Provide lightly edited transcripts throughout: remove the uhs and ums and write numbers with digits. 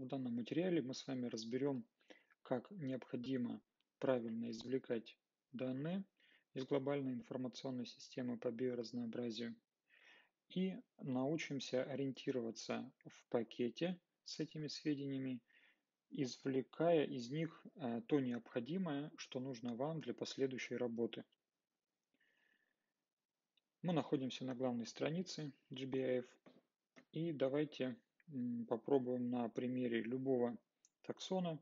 В данном материале мы с вами разберем, как необходимо правильно извлекать данные из глобальной информационной системы по биоразнообразию и научимся ориентироваться в пакете с этими сведениями, извлекая из них то необходимое, что нужно вам для последующей работы. Мы находимся на главной странице GBIF, и давайте попробуем на примере любого таксона,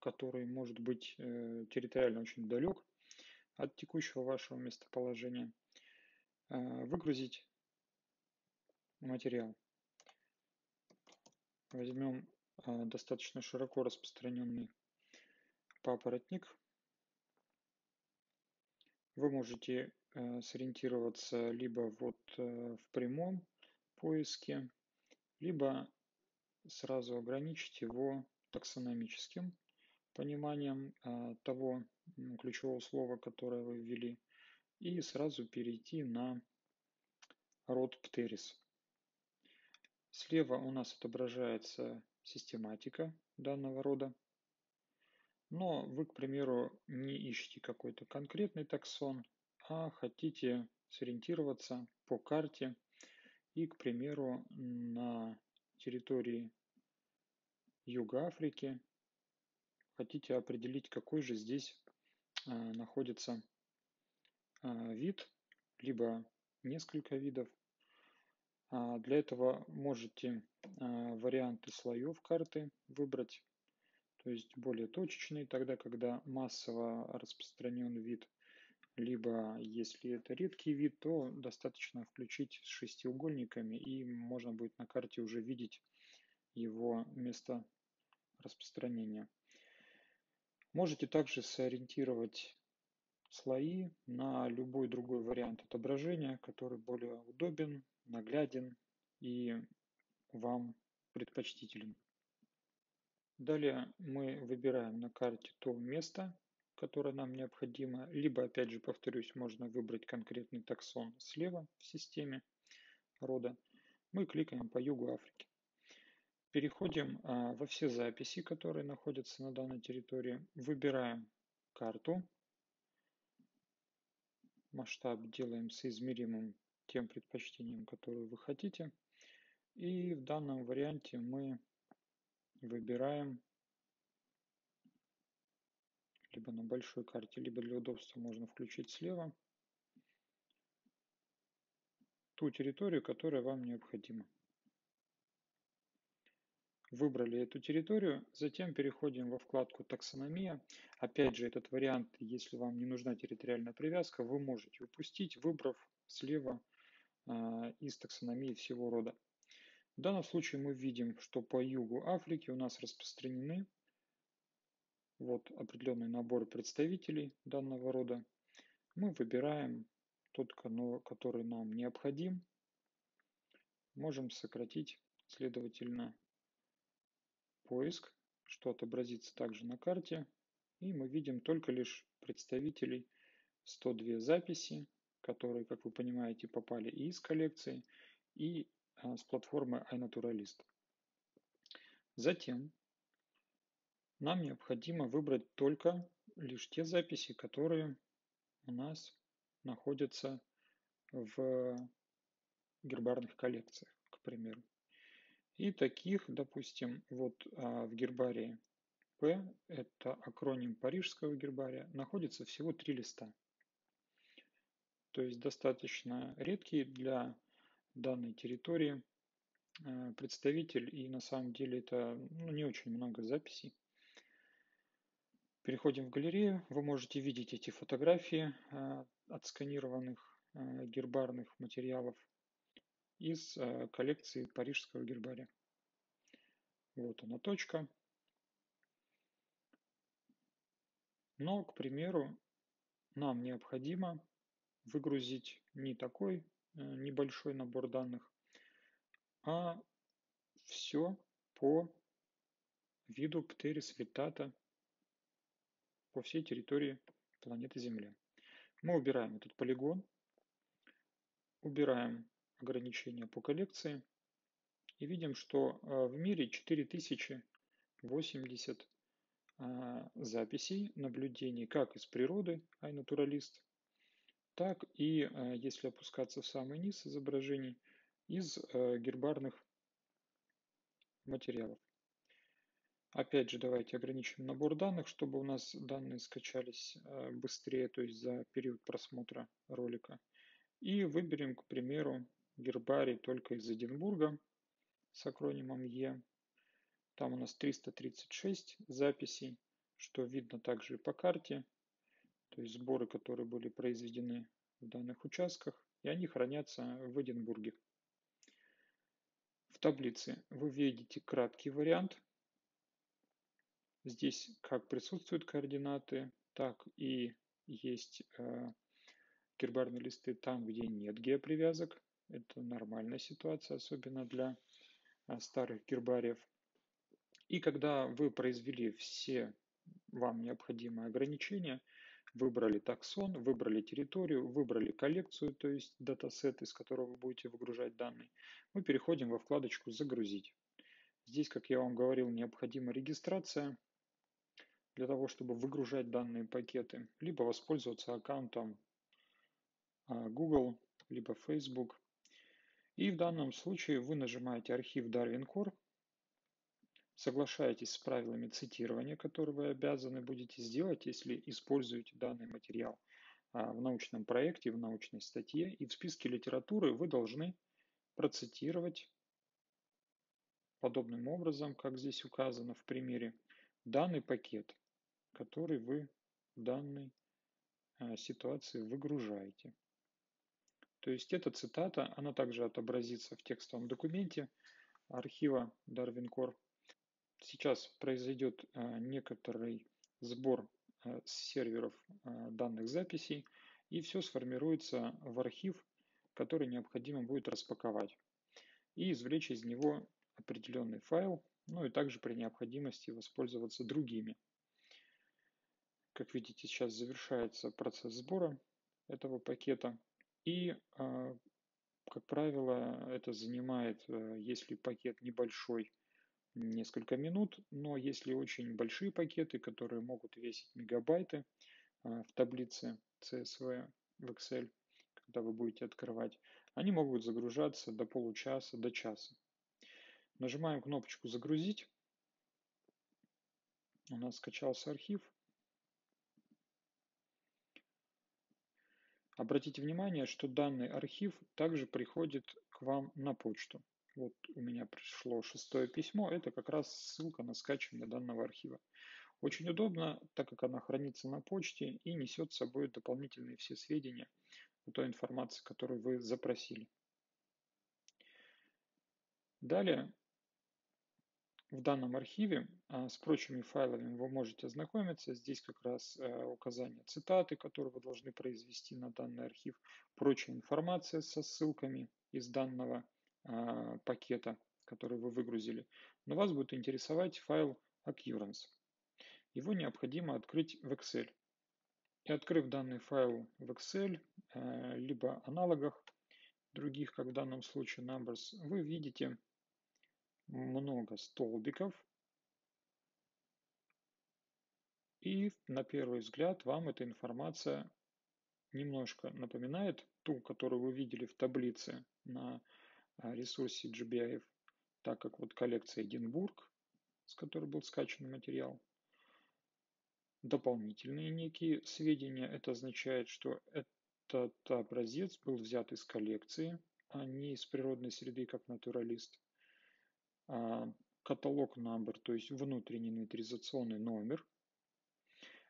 который может быть территориально очень далек от текущего вашего местоположения, выгрузить материал. Возьмем достаточно широко распространенный папоротник. Вы можете сориентироваться либо вот в прямом поиске, либо сразу ограничить его таксономическим пониманием того ключевого слова, которое вы ввели, и сразу перейти на род Pteris. Слева у нас отображается систематика данного рода, но вы, к примеру, не ищете какой-то конкретный таксон, а хотите сориентироваться по карте и, к примеру, на территории Юга Африки хотите определить, какой же здесь находится вид, либо несколько видов. Для этого можете варианты слоев карты выбрать, то есть более точечные, тогда, когда массово распространен вид, либо если это редкий вид, то достаточно включить с шестиугольниками, и можно будет на карте уже видеть его место распространения. Можете также сориентировать слои на любой другой вариант отображения, который более удобен, нагляден и вам предпочтителен. Далее мы выбираем на карте то место, которое нам необходимо, либо, опять же, повторюсь, можно выбрать конкретный таксон слева в системе рода. Мы кликаем по Югу Африки. Переходим во все записи, которые находятся на данной территории. Выбираем карту. Масштаб делаем соизмеримым тем предпочтением, которое вы хотите. И в данном варианте мы выбираем либо на большой карте, либо для удобства можно включить слева ту территорию, которая вам необходима. Выбрали эту территорию, затем переходим во вкладку «Таксономия». Опять же, этот вариант, если вам не нужна территориальная привязка, вы можете упустить, выбрав слева из таксономии всего рода. В данном случае мы видим, что по Югу Африки у нас распространены вот определенный набор представителей данного рода. Мы выбираем тот, который нам необходим. Можем сократить, следовательно, поиск, что отобразится также на карте, и мы видим только лишь представителей 102 записи, которые, как вы понимаете, попали и из коллекции, и с платформы iNaturalist. Затем нам необходимо выбрать только лишь те записи, которые у нас находятся в гербарных коллекциях, к примеру. И таких, допустим, вот в гербарии P, это акроним парижского гербария, находится всего 3 листа. То есть достаточно редкие для данной территории представитель, и на самом деле это не очень много записей. Переходим в галерею. Вы можете видеть эти фотографии отсканированных гербарных материалов из коллекции парижского гербария. Вот она точка. Но, к примеру, нам необходимо выгрузить не такой небольшой набор данных, а все по виду Pteris vittata по всей территории планеты Земля. Мы убираем этот полигон, убираем ограничения по коллекции и видим, что в мире 4000 80 записей, наблюдений как из природы, iNaturalist, так и, если опускаться в самый низ изображений, из гербарных материалов. Опять же, давайте ограничим набор данных, чтобы у нас данные скачались быстрее, то есть за период просмотра ролика. И выберем, к примеру, гербарий только из Эдинбурга с акронимом Е. Там у нас 336 записей, что видно также и по карте, то есть сборы, которые были произведены в данных участках, и они хранятся в Эдинбурге. В таблице вы видите краткий вариант. Здесь как присутствуют координаты, так и есть гербарные листы там, где нет геопривязок. Это нормальная ситуация, особенно для старых гербариев. И когда вы произвели все вам необходимые ограничения, выбрали таксон, выбрали территорию, выбрали коллекцию, то есть датасет, из которого вы будете выгружать данные, мы переходим во вкладочку «Загрузить». Здесь, как я вам говорил, необходима регистрация для того, чтобы выгружать данные пакеты, либо воспользоваться аккаунтом Google, либо Facebook. И в данном случае вы нажимаете «Архив Darwin Core», соглашаетесь с правилами цитирования, которые вы обязаны будете сделать, если используете данный материал в научном проекте, в научной статье. И в списке литературы вы должны процитировать подобным образом, как здесь указано в примере, данный пакет, который вы в данной ситуации выгружаете. То есть эта цитата, она также отобразится в текстовом документе архива Darwin Core. Сейчас произойдет некоторый сбор с серверов данных записей, и все сформируется в архив, который необходимо будет распаковать и извлечь из него определенный файл, ну и также при необходимости воспользоваться другими. Как видите, сейчас завершается процесс сбора этого пакета, и, как правило, это занимает, если пакет небольшой, несколько минут, но если очень большие пакеты, которые могут весить мегабайты, в таблице CSV в Excel, когда вы будете открывать, они могут загружаться до получаса, до часа. Нажимаем кнопочку «Загрузить». У нас скачался архив. Обратите внимание, что данный архив также приходит к вам на почту. Вот у меня пришло 6-е письмо. Это как раз ссылка на скачивание данного архива. Очень удобно, так как она хранится на почте и несет с собой дополнительные все сведения о той информации, которую вы запросили. Далее, в данном архиве с прочими файлами вы можете ознакомиться. Здесь как раз указание цитаты, которые вы должны произвести на данный архив. Прочая информация со ссылками из данного пакета, который вы выгрузили. Но вас будет интересовать файл Occurrence. Его необходимо открыть в Excel. И открыв данный файл в Excel, либо аналогах других, как в данном случае Numbers, вы видите много столбиков, и на первый взгляд вам эта информация немножко напоминает ту, которую вы видели в таблице на ресурсе GBIF, так как вот коллекция Эдинбург, с которой был скачан материал. Дополнительные некие сведения, это означает, что этот образец был взят из коллекции, а не из природной среды, как натуралист. Каталог number, то есть внутренний инвентаризационный номер.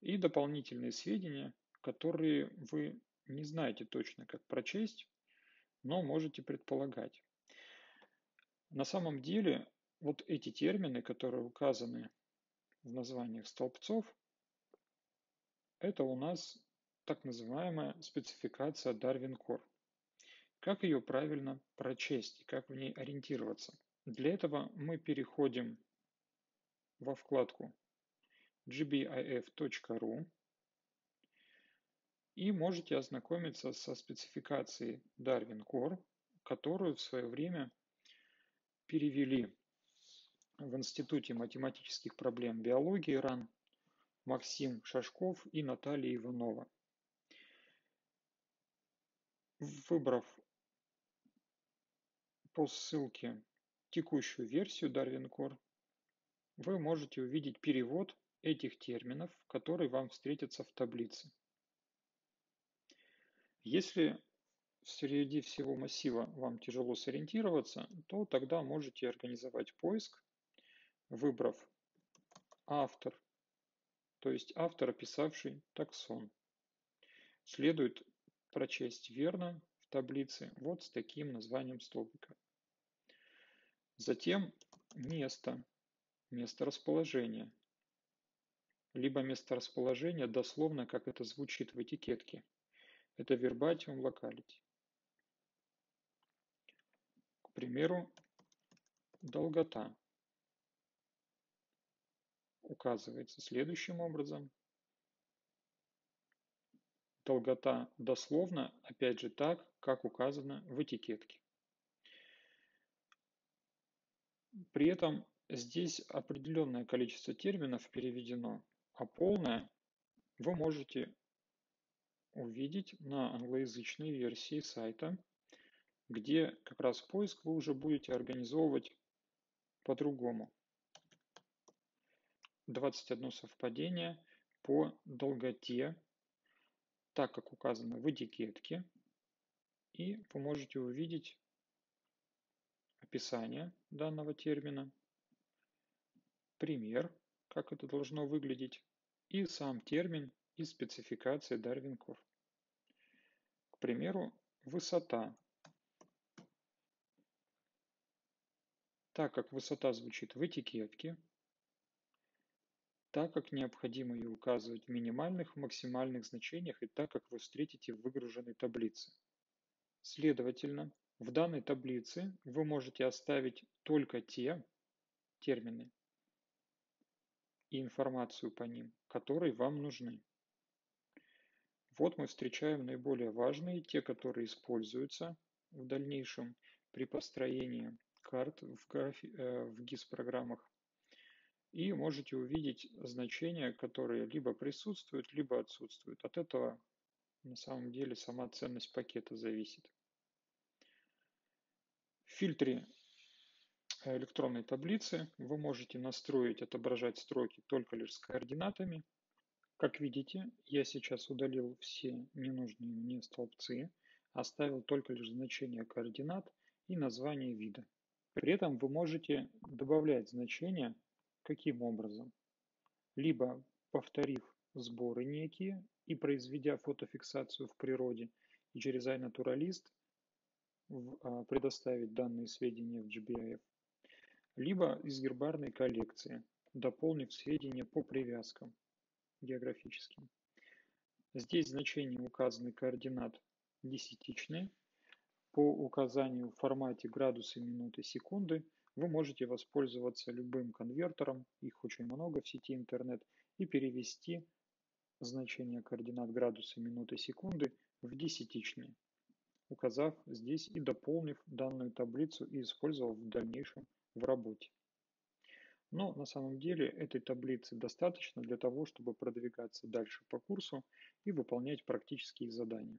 И дополнительные сведения, которые вы не знаете точно, как прочесть, но можете предполагать. На самом деле, вот эти термины, которые указаны в названиях столбцов, это у нас так называемая спецификация Darwin Core. Как ее правильно прочесть и как в ней ориентироваться? Для этого мы переходим во вкладку gbif.ru и можете ознакомиться со спецификацией Darwin Core, которую в свое время перевели в Институте математических проблем биологии РАН Максим Шашков и Наталья Иванова. Выбрав по ссылке текущую версию Darwin Core, вы можете увидеть перевод этих терминов, которые вам встретятся в таблице. Если среди всего массива вам тяжело сориентироваться, то тогда можете организовать поиск, выбрав автор, то есть автор, описавший таксон. Следует прочесть верно в таблице вот с таким названием столбика. Затем место расположения, либо место расположения дословно, как это звучит в этикетке. Это вербатиум локалити. К примеру, долгота указывается следующим образом. Долгота дословно, опять же, так, как указано в этикетке. При этом здесь определенное количество терминов переведено, а полное вы можете увидеть на англоязычной версии сайта, где как раз поиск вы уже будете организовывать по-другому. 21 совпадение по долготе, так как указано в этикетке, и вы можете увидеть описание данного термина, пример, как это должно выглядеть, и сам термин из спецификации Darwin Core. К примеру, высота. Так как высота звучит в этикетке, так как необходимо ее указывать в минимальных, максимальных значениях и так как вы встретите в выгруженной таблице. Следовательно, в данной таблице вы можете оставить только те термины и информацию по ним, которые вам нужны. Вот мы встречаем наиболее важные, те, которые используются в дальнейшем при построении карт в ГИС-программах. И можете увидеть значения, которые либо присутствуют, либо отсутствуют. От этого на самом деле сама ценность пакета зависит. В фильтре электронной таблицы вы можете настроить, отображать строки только лишь с координатами. Как видите, я сейчас удалил все ненужные мне столбцы, оставил только лишь значение координат и название вида. При этом вы можете добавлять значения каким образом? Либо повторив сборы некие и произведя фотофиксацию в природе, и через iNaturalist предоставить данные сведения в GBIF, либо из гербарной коллекции, дополнив сведения по привязкам географическим. Здесь значения указаны координат десятичные. По указанию в формате градусы, минуты, секунды вы можете воспользоваться любым конвертером, их очень много в сети интернет, и перевести значение координат градусы, минуты, секунды в десятичные, указав здесь и дополнив данную таблицу и использовав в дальнейшем в работе. Но на самом деле этой таблицы достаточно для того, чтобы продвигаться дальше по курсу и выполнять практические задания.